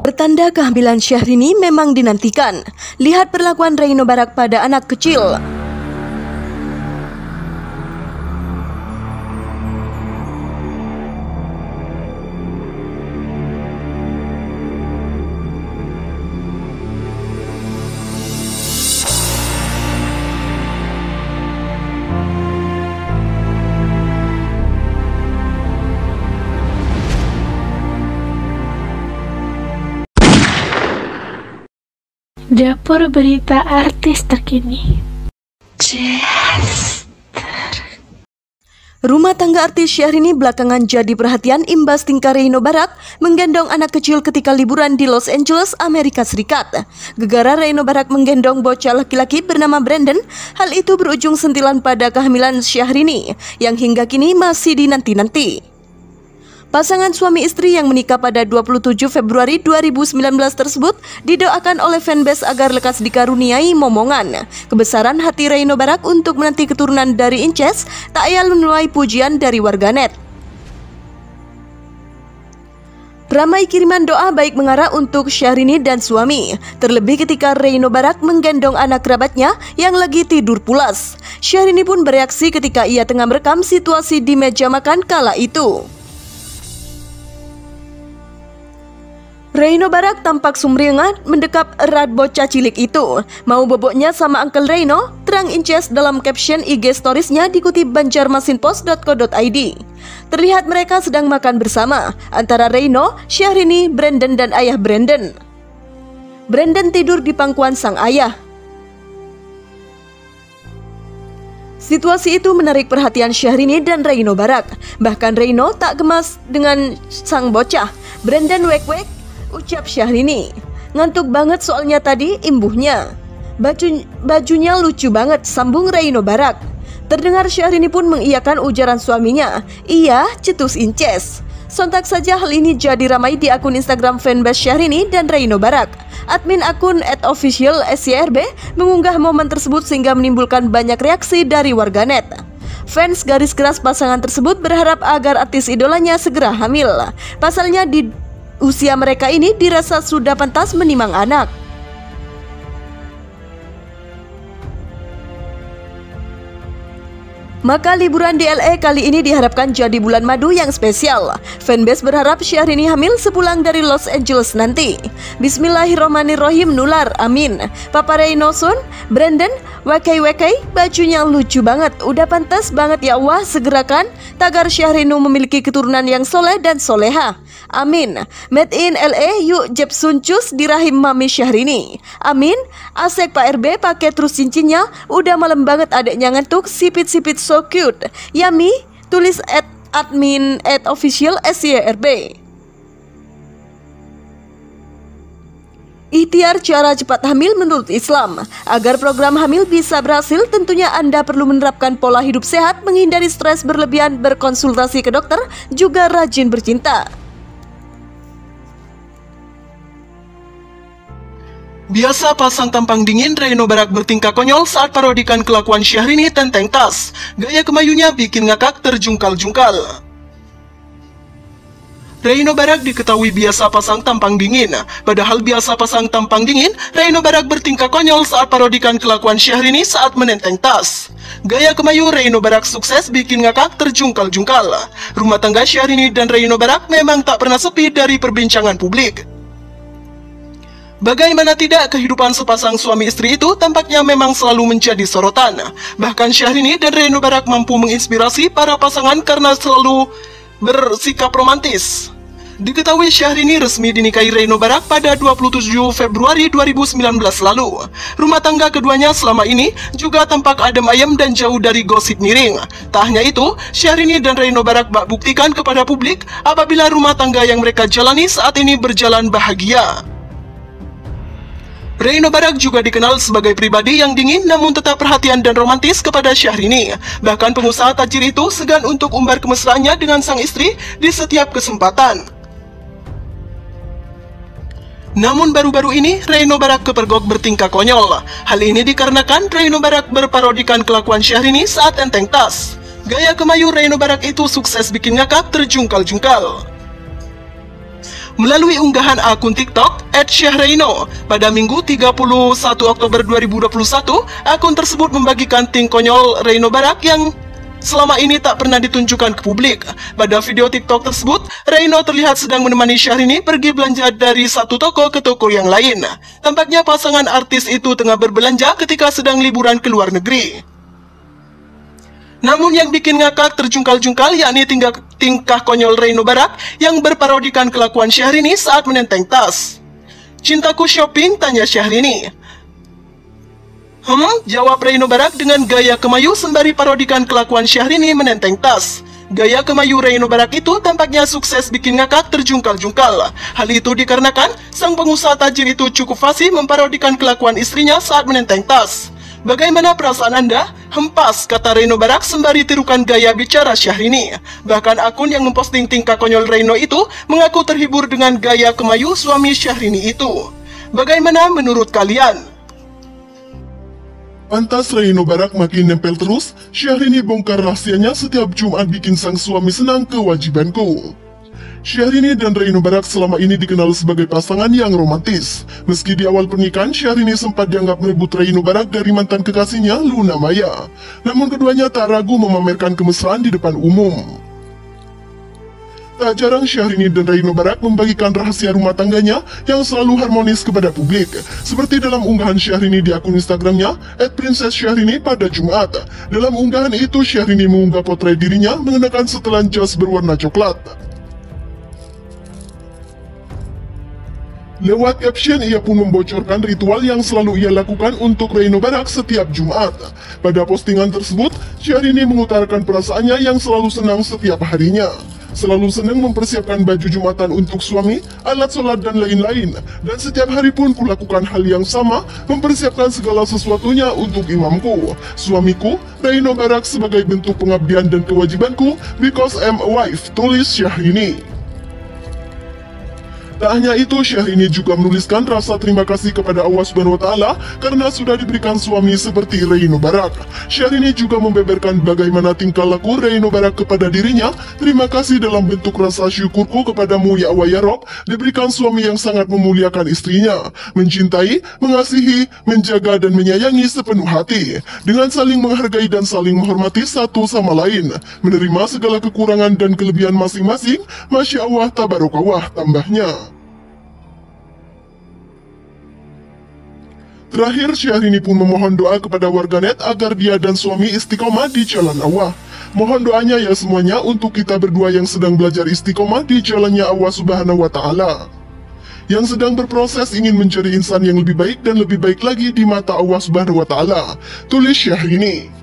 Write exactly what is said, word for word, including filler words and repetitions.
Pertanda kehamilan Syahrini memang dinantikan. Lihat perlakuan Reino Barack pada anak kecil. Dapur berita artis terkini. Chester. Rumah tangga artis Syahrini belakangan jadi perhatian imbas tingkah Reino Barack menggendong anak kecil ketika liburan di Los Angeles, Amerika Serikat. Gegara Reino Barack menggendong bocah laki-laki bernama Brandon, hal itu berujung sentilan pada kehamilan Syahrini yang hingga kini masih dinanti-nanti. Pasangan suami istri yang menikah pada dua puluh tujuh Februari dua ribu sembilan belas tersebut didoakan oleh fanbase agar lekas dikaruniai momongan. Kebesaran hati Reino Barack untuk menanti keturunan dari Inces tak ayal menuai pujian dari warganet. Ramai kiriman doa baik mengarah untuk Syahrini dan suami, terlebih ketika Reino Barack menggendong anak kerabatnya yang lagi tidur pulas. Syahrini pun bereaksi ketika ia tengah merekam situasi di meja makan kala itu. Reino Barack tampak sumringah mendekap erat bocah cilik itu. Mau boboknya sama Uncle Reino, terang Inces dalam caption I G storiesnya dikutip banjarmasinpost dot co dot i d. Terlihat mereka sedang makan bersama antara Reino, Syahrini, Brandon dan ayah Brandon. Brandon tidur di pangkuan sang ayah. Situasi itu menarik perhatian Syahrini dan Reino Barack. Bahkan Reino tak gemas dengan sang bocah. Brandon wek-wek, ucap Syahrini. Ngantuk banget soalnya tadi imbuhnya. Baju, bajunya lucu banget, sambung Reino Barack. Terdengar Syahrini pun mengiyakan ujaran suaminya. Iya, cetus Inces. Sontak saja hal ini jadi ramai di akun Instagram fanbase Syahrini dan Reino Barack. Admin akun at official S Y R B mengunggah momen tersebut sehingga menimbulkan banyak reaksi dari warganet. Fans garis keras pasangan tersebut berharap agar artis idolanya segera hamil. Pasalnya di usia mereka ini dirasa sudah pantas menimang anak. Maka liburan di L A kali ini diharapkan jadi bulan madu yang spesial. Fanbase berharap Syahrini hamil sepulang dari Los Angeles nanti. Bismillahirrohmanirrohim nular, amin. Papa Reino sun, Brandon, wakai-wakai, bajunya lucu banget. Udah pantas banget ya Allah, segerakan. Tagar Syahrini memiliki keturunan yang soleh dan soleha. Amin. Made in L A, yuk jeb suncus di rahim mami Syahrini. Amin. Asek Pak R B pakai terus cincinnya. Udah malam banget adeknya ngantuk, sipit-sipit so cute. Yummy, tulis at admin at official S Y R B. Ikhtiar cara cepat hamil menurut Islam. Agar program hamil bisa berhasil, tentunya Anda perlu menerapkan pola hidup sehat, menghindari stres berlebihan, berkonsultasi ke dokter, juga rajin bercinta. Biasa pasang tampang dingin, Reino Barack bertingkah konyol saat parodikan kelakuan Syahrini tenteng tas. Gaya kemayunya bikin ngakak terjungkal-jungkal. Reino Barack diketahui biasa pasang tampang dingin. Padahal biasa pasang tampang dingin, Reino Barack bertingkah konyol saat parodikan kelakuan Syahrini saat menenteng tas. Gaya kemayu Reino Barack sukses bikin ngakak terjungkal-jungkal. Rumah tangga Syahrini dan Reino Barack memang tak pernah sepi dari perbincangan publik. Bagaimana tidak, kehidupan sepasang suami istri itu tampaknya memang selalu menjadi sorotan. Bahkan Syahrini dan Reino Barack mampu menginspirasi para pasangan karena selalu bersikap romantis. Diketahui Syahrini resmi dinikahi Reino Barack pada dua puluh tujuh Februari dua ribu sembilan belas lalu. Rumah tangga keduanya selama ini juga tampak adem ayem dan jauh dari gosip miring. Tak hanya itu, Syahrini dan Reino Barack bak buktikan kepada publik apabila rumah tangga yang mereka jalani saat ini berjalan bahagia. Reino Barack juga dikenal sebagai pribadi yang dingin namun tetap perhatian dan romantis kepada Syahrini. Bahkan pengusaha tajir itu segan untuk umbar kemesraannya dengan sang istri di setiap kesempatan. Namun baru-baru ini Reino Barack kepergok bertingkah konyol. Hal ini dikarenakan Reino Barack berparodikan kelakuan Syahrini saat enteng tas. Gaya kemayu Reino Barack itu sukses bikin ngakak terjungkal-jungkal. melalui unggahan akun TikTok et Syahrini. Pada Minggu tiga puluh satu Oktober dua ribu dua puluh satu, akun tersebut membagikan ting konyol Reino Barack yang selama ini tak pernah ditunjukkan ke publik. Pada video TikTok tersebut, Reino terlihat sedang menemani Syahrini pergi belanja dari satu toko ke toko yang lain. Tampaknya pasangan artis itu tengah berbelanja ketika sedang liburan ke luar negeri. Namun yang bikin ngakak terjungkal-jungkal yakni tingkah, tingkah konyol Reino Barack yang berparodikan kelakuan Syahrini saat menenteng tas. "Cintaku shopping?" tanya Syahrini. Hmm, jawab Reino Barack dengan gaya kemayu sembari parodikan kelakuan Syahrini menenteng tas. Gaya kemayu Reino Barack itu tampaknya sukses bikin ngakak terjungkal-jungkal. Hal itu dikarenakan sang pengusaha tajir itu cukup fasih memparodikan kelakuan istrinya saat menenteng tas. "Bagaimana perasaan Anda? Hempas," kata Reino Barack sembari tirukan gaya bicara Syahrini. Bahkan akun yang memposting tingkah konyol Reino itu mengaku terhibur dengan gaya kemayu suami Syahrini itu. "Bagaimana menurut kalian?" Pantas Reino Barack makin nempel terus. Syahrini bongkar rahasianya setiap Jumat bikin sang suami senang, kewajibanku. Syahrini dan Reino Barack selama ini dikenal sebagai pasangan yang romantis. Meski di awal pernikahan Syahrini sempat dianggap merebut Reino Barack dari mantan kekasihnya Luna Maya, namun keduanya tak ragu memamerkan kemesraan di depan umum. Tak jarang Syahrini dan Reino Barack membagikan rahasia rumah tangganya yang selalu harmonis kepada publik. Seperti dalam unggahan Syahrini di akun Instagramnya et princess syahrini pada Jumat. Dalam unggahan itu Syahrini mengunggah potret dirinya mengenakan setelan jas berwarna coklat. Lewat caption, ia pun membocorkan ritual yang selalu ia lakukan untuk Reino Barack setiap Jumat. Pada postingan tersebut, Syahrini mengutarakan perasaannya yang selalu senang setiap harinya. Selalu senang mempersiapkan baju Jumatan untuk suami, alat sholat, dan lain-lain. Dan setiap hari pun kulakukan hal yang sama, mempersiapkan segala sesuatunya untuk imamku, suamiku, Reino Barack, sebagai bentuk pengabdian dan kewajibanku, because I'm a wife, tulis Syahrini. Tak hanya itu, Syahrini juga menuliskan rasa terima kasih kepada Allah Subhanahu wa Ta'ala karena sudah diberikan suami seperti Reino Barack. Syahrini juga membeberkan bagaimana tingkah laku Reino Barack kepada dirinya. "Terima kasih dalam bentuk rasa syukurku kepadamu ya Allah ya Rob, diberikan suami yang sangat memuliakan istrinya, mencintai, mengasihi, menjaga dan menyayangi sepenuh hati, dengan saling menghargai dan saling menghormati satu sama lain, menerima segala kekurangan dan kelebihan masing-masing. Masya Allah, tabarokallah," tambahnya. Terakhir, Syahrini pun memohon doa kepada warganet agar dia dan suami istiqomah di jalan Allah. "Mohon doanya ya semuanya untuk kita berdua yang sedang belajar istiqomah di jalannya Allah Subhanahu wa Ta'ala, yang sedang berproses ingin menjadi insan yang lebih baik dan lebih baik lagi di mata Allah Subhanahu wa Ta'ala," tulis Syahrini.